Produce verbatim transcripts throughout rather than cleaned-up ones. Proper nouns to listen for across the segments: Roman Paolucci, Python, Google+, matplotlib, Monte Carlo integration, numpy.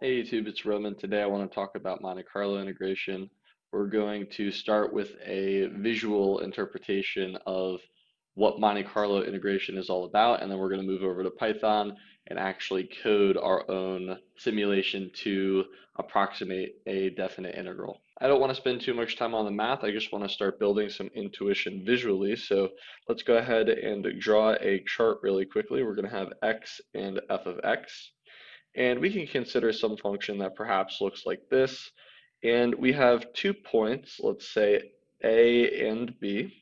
Hey YouTube, it's Roman. Today I want to talk about Monte Carlo integration. We're going to start with a visual interpretation of what Monte Carlo integration is all about, and then we're going to move over to Python and actually code our own simulation to approximate a definite integral. I don't want to spend too much time on the math. I just want to start building some intuition visually. So let's go ahead and draw a chart really quickly. We're going to have x and f of x, and we can consider some function that perhaps looks like this. And we have two points, let's say A and B.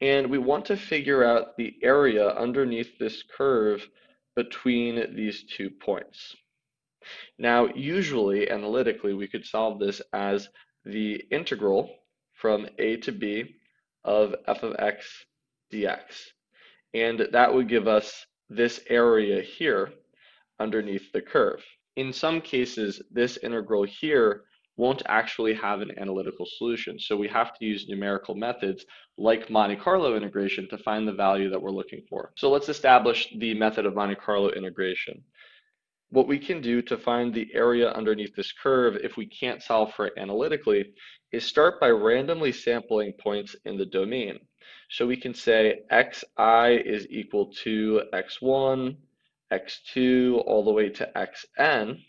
And we want to figure out the area underneath this curve between these two points. Now, usually, analytically, we could solve this as the integral from A to B of f of x dx. And that would give us this area here underneath the curve. In some cases, this integral here won't actually have an analytical solution. So we have to use numerical methods like Monte Carlo integration to find the value that we're looking for. So let's establish the method of Monte Carlo integration. What we can do to find the area underneath this curve, if we can't solve for it analytically, is start by randomly sampling points in the domain. So we can say xi is equal to x one, x two, all the way to xn,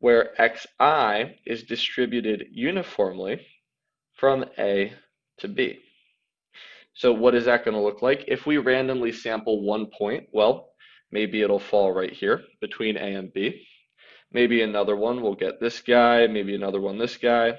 where xi is distributed uniformly from A to B. So what is that going to look like? If we randomly sample one point, well, maybe it'll fall right here between A and B. Maybe another one will get this guy, maybe another one this guy.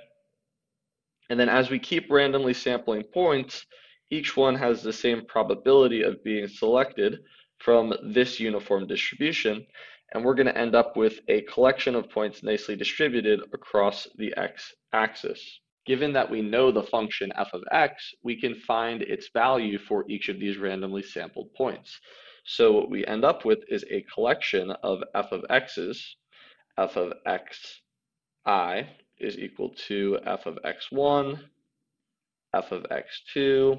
And then as we keep randomly sampling points, each one has the same probability of being selected from this uniform distribution, and we're going to end up with a collection of points nicely distributed across the x-axis. Given that we know the function f of x, we can find its value for each of these randomly sampled points. So what we end up with is a collection of f of x's. F of xi is equal to f of x one, f of x two,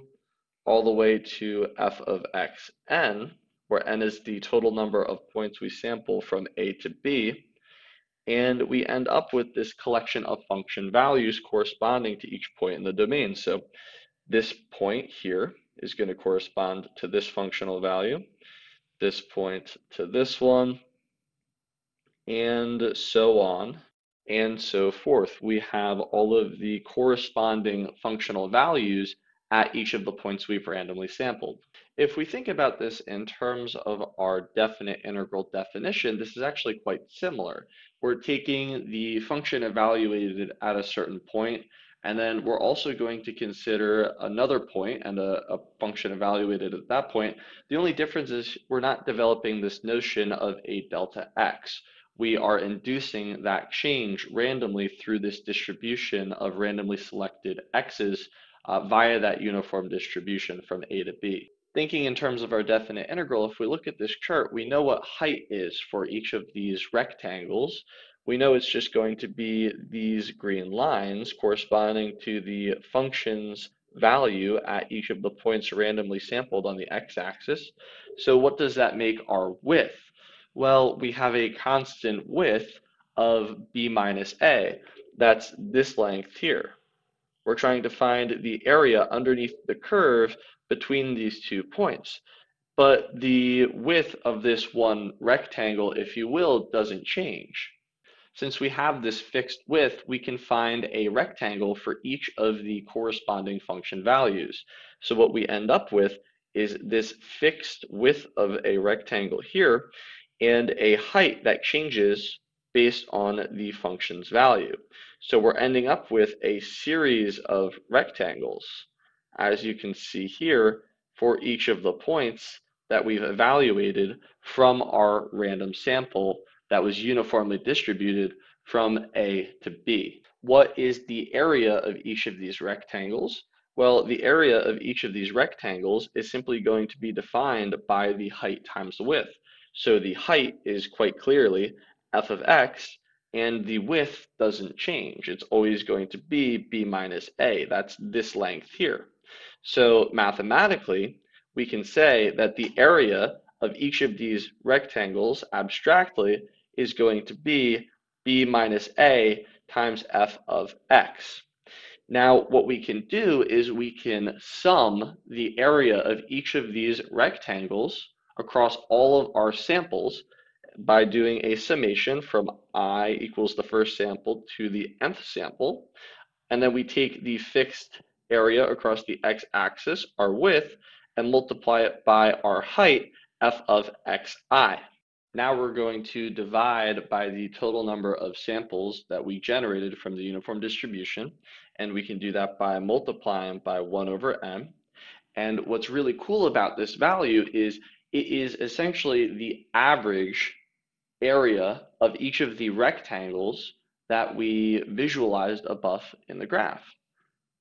all the way to f of xn, where n is the total number of points we sample from A to B, and we end up with this collection of function values corresponding to each point in the domain. So this point here is going to correspond to this functional value, this point to this one, and so on and so forth. We have all of the corresponding functional values at each of the points we've randomly sampled. If we think about this in terms of our definite integral definition, this is actually quite similar. We're taking the function evaluated at a certain point, and then we're also going to consider another point and a, a function evaluated at that point. The only difference is we're not developing this notion of a delta x. We are inducing that change randomly through this distribution of randomly selected x's Uh, via that uniform distribution from A to B. Thinking in terms of our definite integral, if we look at this chart, we know what height is for each of these rectangles. We know it's just going to be these green lines corresponding to the function's value at each of the points randomly sampled on the x-axis. So what does that make our width? Well, we have a constant width of b minus a. That's this length here. We're trying to find the area underneath the curve between these two points. But the width of this one rectangle, if you will, doesn't change. Since we have this fixed width, we can find a rectangle for each of the corresponding function values. So what we end up with is this fixed width of a rectangle here and a height that changes based on the function's value. So we're ending up with a series of rectangles, as you can see here, for each of the points that we've evaluated from our random sample that was uniformly distributed from A to B. What is the area of each of these rectangles? Well, the area of each of these rectangles is simply going to be defined by the height times the width. So the height is quite clearly f of x, and the width doesn't change. It's always going to be b minus a. That's this length here. So mathematically, we can say that the area of each of these rectangles abstractly is going to be b minus a times f of x. Now, what we can do is we can sum the area of each of these rectangles across all of our samples by doing a summation from I equals the first sample to the nth sample, and then we take the fixed area across the x-axis, our width, and multiply it by our height, f of xi. Now we're going to divide by the total number of samples that we generated from the uniform distribution, and we can do that by multiplying by one over m. And what's really cool about this value is it is essentially the average area of each of the rectangles that we visualized above in the graph.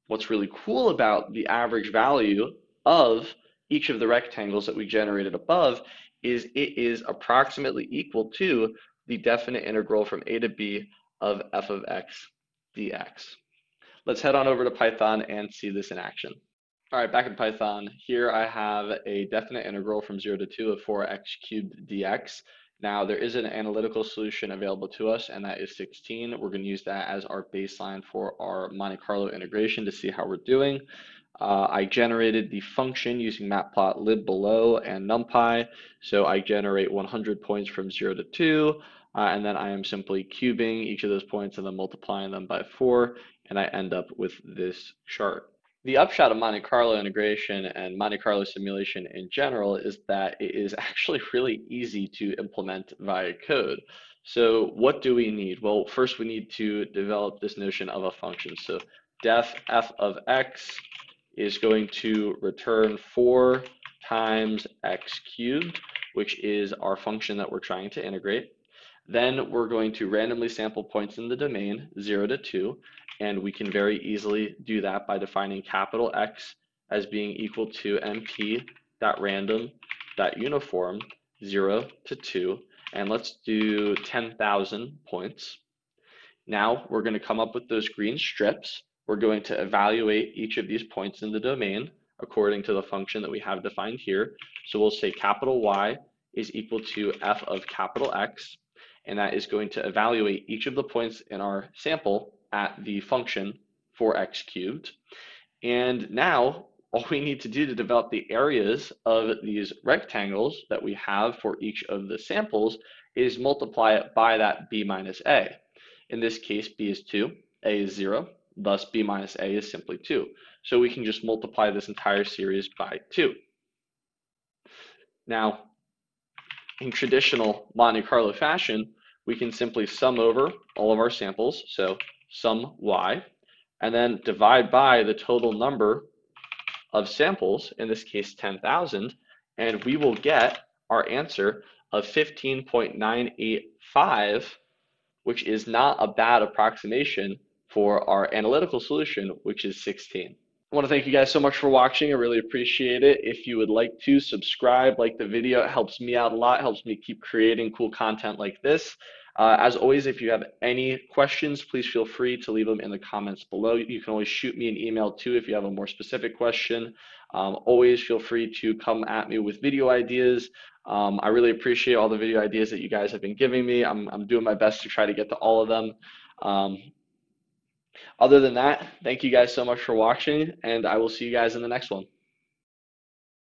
What's really cool about the average value of each of the rectangles that we generated above is it is approximately equal to the definite integral from a to b of f of x dx. Let's head on over to Python and see this in action. All right, back in Python, here I have a definite integral from zero to two of four x cubed dx. Now, there is an analytical solution available to us, and that is sixteen. We're going to use that as our baseline for our Monte Carlo integration to see how we're doing. Uh, I generated the function using matplotlib below and numpy. So I generate one hundred points from zero to two, uh, and then I am simply cubing each of those points and then multiplying them by four, and I end up with this chart. The upshot of Monte Carlo integration and Monte Carlo simulation in general is that it is actually really easy to implement via code. So what do we need? Well, first we need to develop this notion of a function. So def f of x is going to return four times x cubed, which is our function that we're trying to integrate. Then we're going to randomly sample points in the domain zero to two, and we can very easily do that by defining capital X as being equal to np.random.uniform zero to two, and let's do ten thousand points. Now we're going to come up with those green strips. We're going to evaluate each of these points in the domain according to the function that we have defined here. So we'll say capital Y is equal to f of capital X, and that is going to evaluate each of the points in our sample at the function four x cubed. And now all we need to do to develop the areas of these rectangles that we have for each of the samples is multiply it by that b minus a. In this case, b is two, a is zero, thus b minus a is simply two. So we can just multiply this entire series by two. Now, in traditional Monte Carlo fashion, we can simply sum over all of our samples, so sum y, and then divide by the total number of samples, in this case ten thousand, and we will get our answer of fifteen point nine eight five, which is not a bad approximation for our analytical solution, which is sixteen. I want to thank you guys so much for watching. I really appreciate it. If you would like to subscribe, like the video, it helps me out a lot, helps me keep creating cool content like this. Uh, as always, if you have any questions, please feel free to leave them in the comments below. You can always shoot me an email too if you have a more specific question. Um, always feel free to come at me with video ideas. Um, I really appreciate all the video ideas that you guys have been giving me. I'm, I'm doing my best to try to get to all of them. Um, Other than that, thank you guys so much for watching, and I will see you guys in the next one.